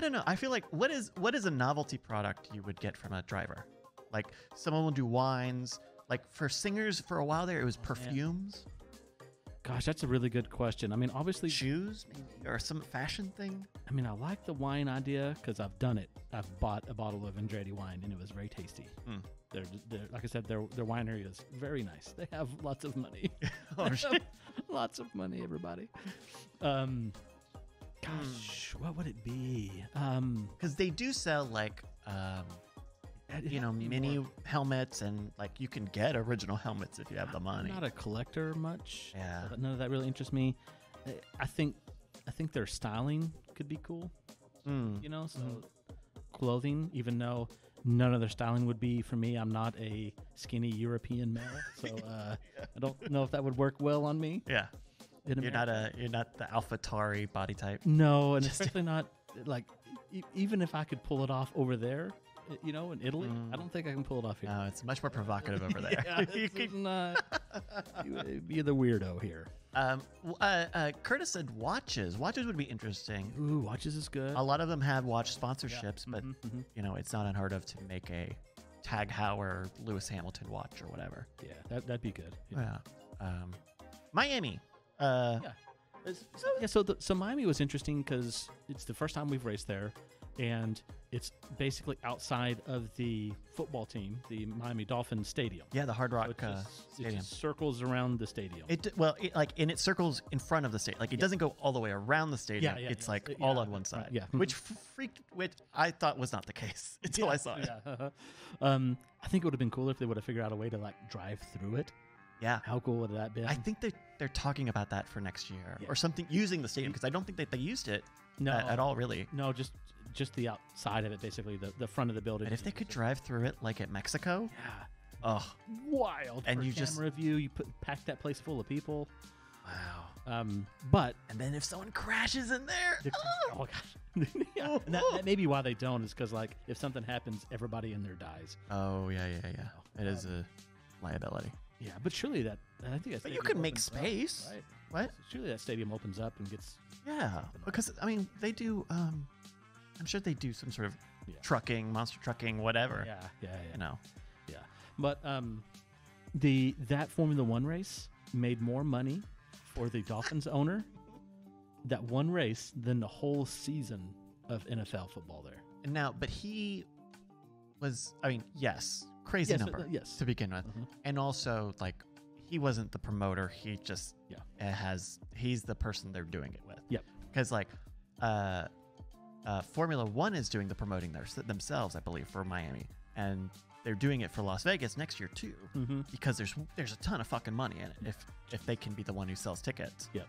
don't know. I feel like what is a novelty product you would get from a driver? Like someone will do wines. Like for singers, for a while there, it was perfumes. Yeah. Gosh, that's a really good question. I mean, obviously shoes maybe, or some fashion thing. I mean, I like the wine idea because I've done it. I've bought a bottle of Andretti wine and it was very tasty. Mm. They're like I said, their winery is very nice. They have lots of money. Oh, shit. Lots of money, everybody. Gosh, what would it be? Because they do sell like, you know, mini helmets, and like you can get original helmets if you have the money. I'm not a collector much. Yeah, so none of that really interests me. I think their styling could be cool. Mm. You know, so clothing, even though none of their styling would be for me. I'm not a skinny European male, so yeah. I don't know if that would work well on me. Yeah. You're not the AlphaTauri body type. No, and especially not like even if I could pull it off over there, you know, in Italy, I don't think I can pull it off here. No, it's much more provocative over there. Yeah, you can you're the weirdo here. Curtis said watches. Watches would be interesting. Ooh, watches is good. A lot of them have watch sponsorships, yeah, but you know, it's not unheard of to make a Tag Heuer Lewis Hamilton watch or whatever. Yeah, that'd be good. Yeah. Miami. So Miami was interesting because it's the first time we've raced there, and it's basically outside of the football team, the Miami Dolphins stadium. Yeah, the Hard Rock Stadium. It just circles around the stadium. It circles in front of the stadium. Like it doesn't go all the way around the stadium. Yeah, it's like all on one side. Yeah, which I thought was not the case until I saw it. Yeah. I think it would have been cooler if they would have figured out a way to like drive through it. Yeah. How cool would that be? I think they're talking about that for next year or something, using the stadium, because I don't think that they used it at all, really. No, just the outside of it, basically, the front of the building. And if they could drive through it like at Mexico. Yeah. Oh. Wild. And you just pack that place full of people. Wow. And then if someone crashes in there. Oh, gosh. Yeah. And that may be why they don't, is because, like, if something happens, everybody in there dies. Oh, yeah. It is a liability. Yeah, but surely that I think. But you can make space, right? What? So surely that stadium opens up and gets. Yeah, because I mean they do. I'm sure they do some sort of trucking, monster trucking, whatever. Yeah. You know. Yeah, but that Formula One race made more money for the Dolphins owner that one race than the whole season of NFL football there. Now, but he was. I mean, yes. Crazy number to begin with. Mm-hmm. And also, like, he wasn't the promoter. He just he's the person they're doing it with. Yep. Because, like, Formula One is doing the promoting themselves, I believe, for Miami. And they're doing it for Las Vegas next year, too, because there's a ton of fucking money in it if they can be the one who sells tickets. Yep.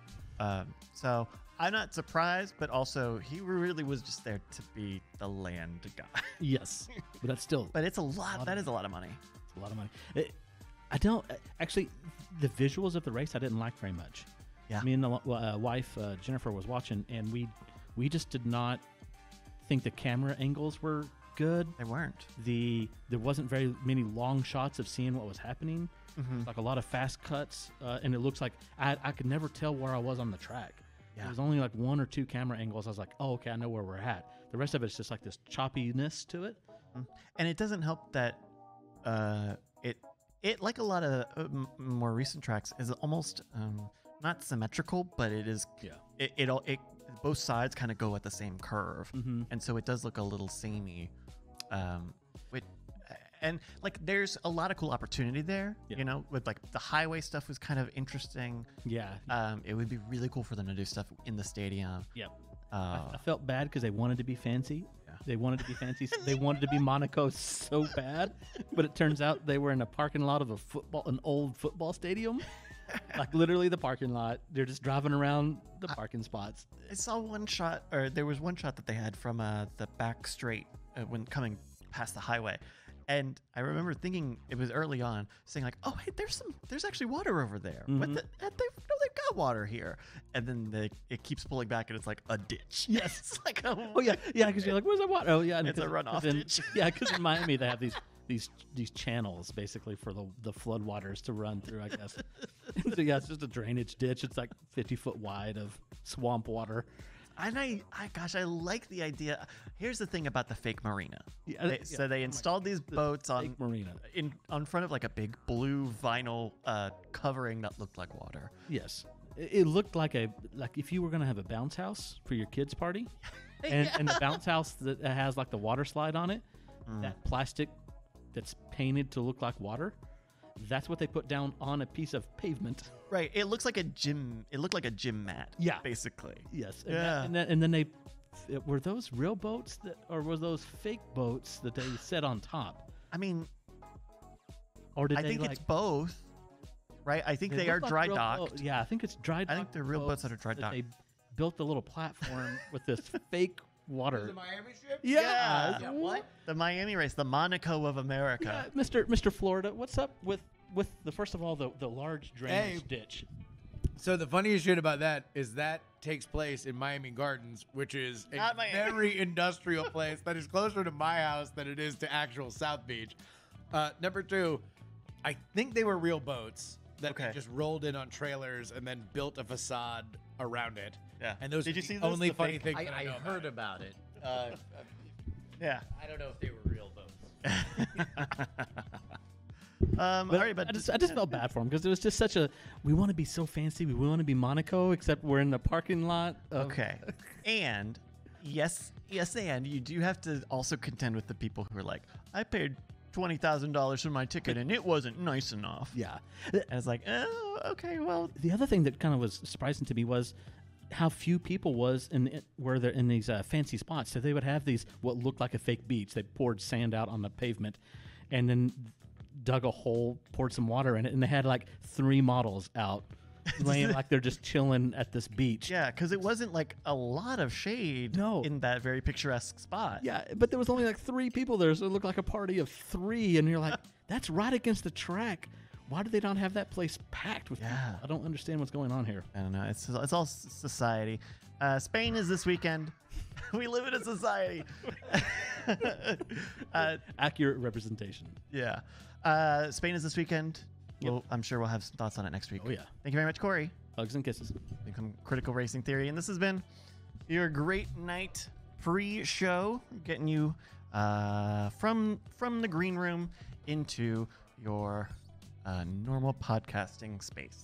So I'm not surprised, but also he really was just there to be the land guy. Yes, but that's still. But it's a lot. That is a lot of money. It's a lot of money. I don't actually. The visuals of the race I didn't like very much. Yeah. Me and the wife Jennifer was watching, and we just did not think the camera angles were good. They weren't. There wasn't very many long shots of seeing what was happening. Mm-hmm. Like a lot of fast cuts, and it looks like I could never tell where I was on the track. Yeah. There was only like one or two camera angles. I was like, oh, okay, I know where we're at. The rest of it is just like this choppiness to it. And it doesn't help that It, like a lot of more recent tracks, is almost not symmetrical, but it is. Yeah. It both sides kind of go at the same curve, mm-hmm. and so it does look a little samey. And like, there's a lot of cool opportunity there. Yeah. You know, with like the highway stuff was kind of interesting. Yeah. It would be really cool for them to do stuff in the stadium. Yeah. I felt bad because they wanted to be fancy. Yeah. They wanted to be fancy. They wanted to be Monaco so bad, but it turns out they were in a parking lot of an old football stadium, like literally the parking lot. They're just driving around the parking spots. I saw one shot, or there was one shot that they had from the back straight when coming past the highway, and I remember thinking it was early on, saying like, "Oh, hey, there's actually water over there. Mm-hmm. What they've got water here." And then it keeps pulling back, and it's like a ditch. Yes, it's like oh yeah, because you're like, "Where's the water?" Oh yeah, and it's a runoff ditch. Yeah, because in Miami they have these channels basically for the flood waters to run through, I guess. So yeah, it's just a drainage ditch. It's like 50 foot wide of swamp water. And I like the idea. Here's the thing about the fake marina. Yeah, so they installed these boats on marina in front of like a big blue vinyl covering that looked like water. Yes, it looked like if you were gonna have a bounce house for your kids' party, and, yeah. and the bounce house that has like the water slide on it, that plastic that's painted to look like water. That's what they put down on a piece of pavement. Right. It looks like a gym. It looked like a gym mat. Yeah. Basically. Yes. And yeah. And then they were those real boats that, or were those fake boats that they set on top? I mean, or did I they think like, it's both, right? I think they are like dry docked. Yeah, I think it's dry docked. I think they're real boats that are dry docked. They built the little platform with this fake water. The Miami strip? Yeah. Yeah. What? The Miami race, the Monaco of America. Yeah, Mr. Florida, what's up with the first of all the large drainage ditch? So the funniest shit about that is that takes place in Miami Gardens, which is a very industrial place that is closer to my house than it is to actual South Beach. Number two, I think they were real boats that they just rolled in on trailers and then built a facade around it. Yeah. And those only funny thing I heard about it. Yeah. I don't know if they were real boats. All right, but I just felt bad for him because it was just such a we want to be so fancy, we want to be Monaco, except we're in the parking lot. Okay. And yes, and you do have to also contend with the people who are like, I paid $20,000 for my ticket and it wasn't nice enough. Yeah. And I was like, oh, okay, well. The other thing that kind of was surprising to me was how few people were there in these fancy spots. So they would have these, what looked like a fake beach. They poured sand out on the pavement and then dug a hole, poured some water in it, and they had like three models out laying like they're just chilling at this beach. Yeah, because it wasn't like a lot of shade in that very picturesque spot. Yeah, but there was only like three people there, so it looked like a party of three, and you're like, that's right against the track. Why do they not have that place packed with people? I don't understand what's going on here. I don't know. It's all society. Spain is this weekend. We live in a society. Accurate representation. Yeah. Spain is this weekend. Yep. Well, I'm sure we'll have some thoughts on it next week. Oh, yeah. Thank you very much, Cory. Hugs and kisses. Become Critical Racing Theory. And this has been your Great Night pre-show, getting you from the green room into your... normal podcasting space.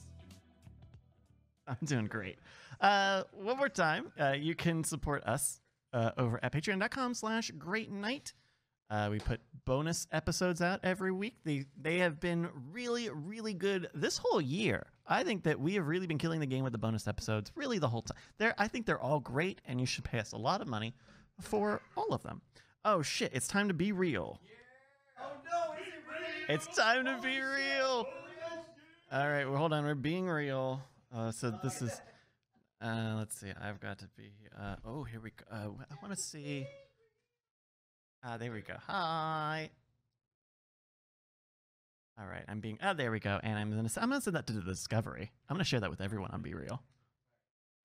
I'm doing great. One more time, you can support us over at patreon.com/greatnight. We put bonus episodes out every week. They have been really, really good this whole year. I think that we have really been killing the game with the bonus episodes, really the whole time. I think they're all great, and you should pay us a lot of money for all of them. Oh, shit, it's time to be real. Yeah. Oh, no, it's time to be real. All right, well, hold on. We're being real. So this is, let's see. I've got to be, oh, here we go. I want to see. There we go. Hi. All right, I'm being, oh, there we go. And I'm gonna send that to the Discovery. I'm going to share that with everyone on Be Real.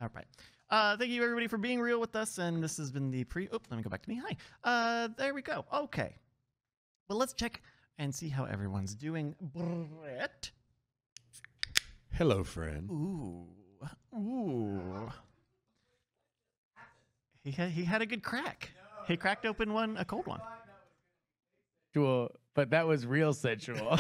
All right. Thank you, everybody, for being real with us. And this has been the let me go back to me. Hi. There we go. Okay. Well, let's check and see how everyone's doing. Brett. Hello, friend. Ooh. Ooh. He had a good crack. He cracked open a cold one. Sure, but that was real sensual.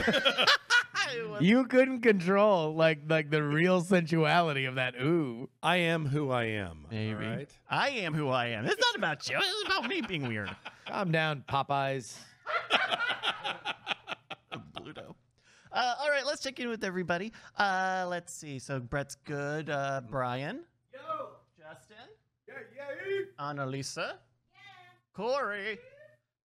You couldn't control like the real sensuality of that. Ooh, I am who I am. Maybe. All right? I am who I am. It's not about you. It's about me being weird. Calm down, Popeyes. Bluto. All right, let's check in with everybody. Let's see. So Brett's good. Brian. Yo. Justin. Yeah, yeah. Annalisa. Yeah. Cory.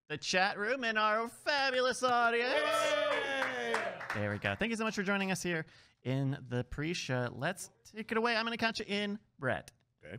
The chat room and our fabulous audience. Yay! There we go. Thank you so much for joining us here in the pre-show. Let's take it away. I'm going to count you in, Brett. Okay.